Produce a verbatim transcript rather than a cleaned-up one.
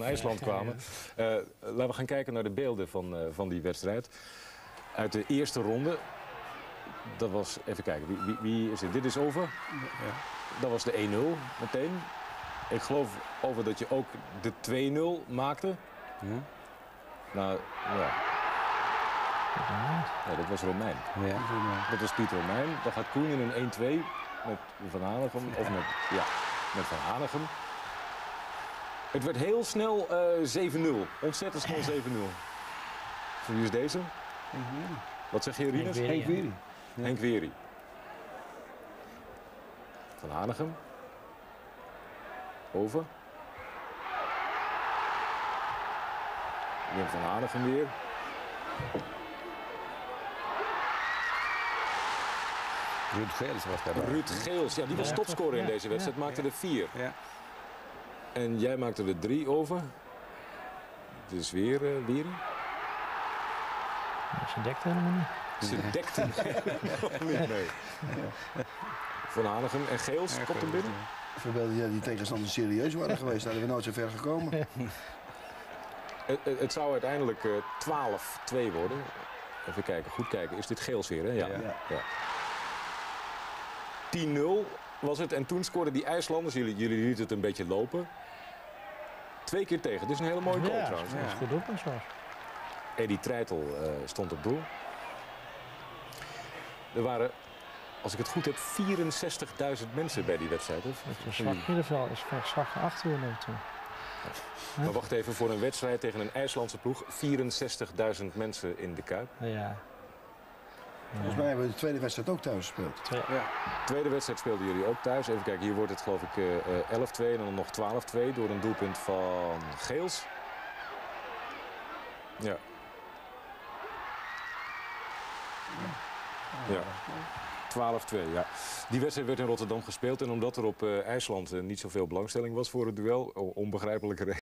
Van IJsland kwamen. Uh, laten we gaan kijken naar de beelden van, uh, van die wedstrijd. Uit de eerste ronde. Dat was, even kijken, wie, wie, wie is dit? Dit is Ove. Ja. Dat was de een nul meteen. Ik geloof, Ove, dat je ook de twee nul maakte. Ja. Nou, ja. ja. Dat was Romeijn. Ja. Dat was Piet Romeijn. Dan gaat Koen in een één twee met Van Hanegem. Ja. Of met, ja, met Van Hanegem. Het werd heel snel uh, zeven nul. Ontzettend snel zeven nul. Wie is deze? Henk Wery. Wat zeg je, Rinus? Henk Wery. Henk Wery. Van Hanegem. Ove. Willem van Hanegem weer. Ruud Geels was daarbij. Ruud Geels, ja, die was topscorer in deze wedstrijd. Maakte er vier. Ja. En jij maakte er drie over. Het is weer uh, Wery. Ze dekte helemaal niet. Ze dekte helemaal niet mee. Van Hanegem en Geels, ja, komt er binnen. Verbeelden jij die tegenstanders serieus waren geweest, hadden we nooit zo ver gekomen. het, het zou uiteindelijk twaalf twee uh, worden. Even kijken, goed kijken. Is dit Geels weer, hè? Ja. ja. ja. tien nul. Was het. En toen scoorden die IJslanders, jullie, jullie lieten het een beetje lopen. Twee keer tegen, dus een hele mooie goal, ja, trouwens. Ja, dat is goed op en zo. Eddy Treitel uh, stond op doel. Er waren, als ik het goed heb, vierenzestigduizend mensen bij die wedstrijd. Of? Het was zwak middenveld, is vaak zwak achter uur neemt toe. Maar wacht even, voor een wedstrijd tegen een IJslandse ploeg, vierenzestigduizend mensen in de Kuip. Ja. Volgens mij hebben we de tweede wedstrijd ook thuis gespeeld. Ja. De tweede wedstrijd speelden jullie ook thuis. Even kijken, hier wordt het geloof ik elf twee en dan nog twaalf twee door een doelpunt van Geels. Ja. Ja. twaalf twee, ja. Die wedstrijd werd in Rotterdam gespeeld en omdat er op IJsland niet zoveel belangstelling was voor het duel, onbegrijpelijke reden.